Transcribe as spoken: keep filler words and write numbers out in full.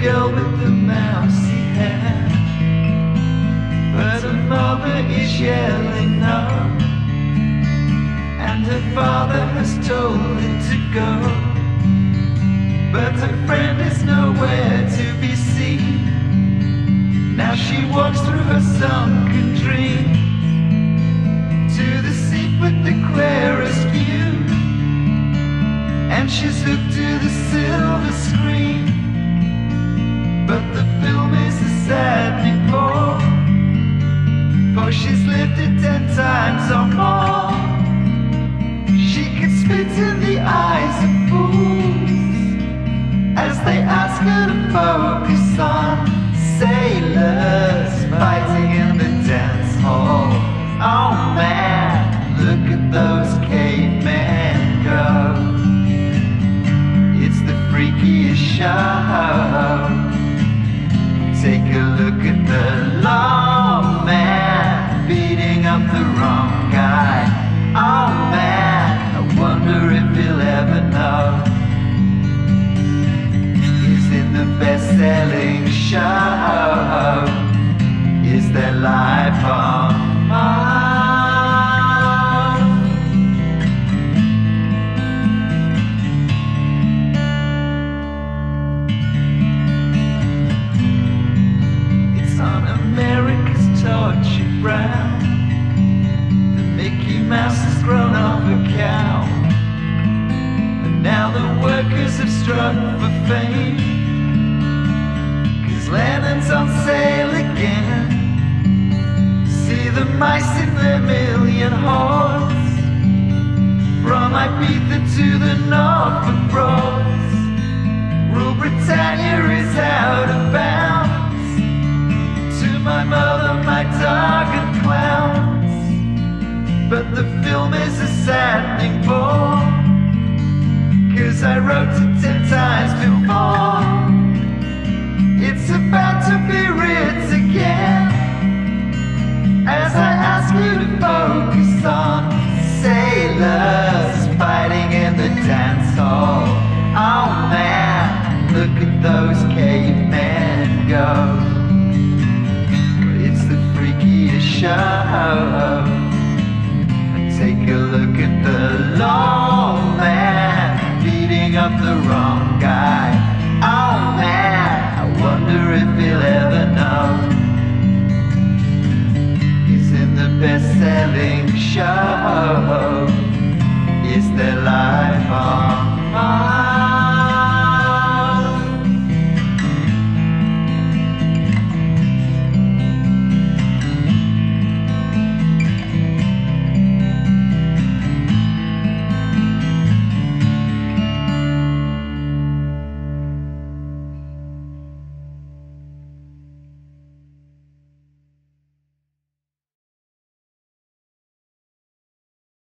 girl with the mousy hair, but her mother is yelling no, and her father has told her to go. But her friend is nowhere to be seen. Now she walks through her sunken dream to the seat with the clearest view, and she's hooked to the silver screen. But the film is a saddening bore, for she's lived it ten times or more. She can spit in the eyes of fools as they ask her to focus on sailors fighting in the dance hall. Oh man, look at those cavemen go. It's the freakiest show. Take a look at the long man beating up the wrong guy. Oh man, I wonder if he'll ever know. Is it the best-selling show? Is there life on tortured brown? The Mickey Mouse has grown off a cow, and now the workers have struck for fame, 'cause Lennon's on sale again. See the mice in their million hordes, from Ibiza to the Norfolk Broads. Rule Britannia is out of bounds. My mother, my dog and clowns. But the film is a saddening bore, 'cause I wrote it ten times before. It's about to be writ again as I ask you to focus on sailors fighting in the dance hall. Oh man, look at those cavemen go. Show. Take a look at the long man beating up the wrong guy. Oh man, I wonder if he'll ever know. He's in the best-selling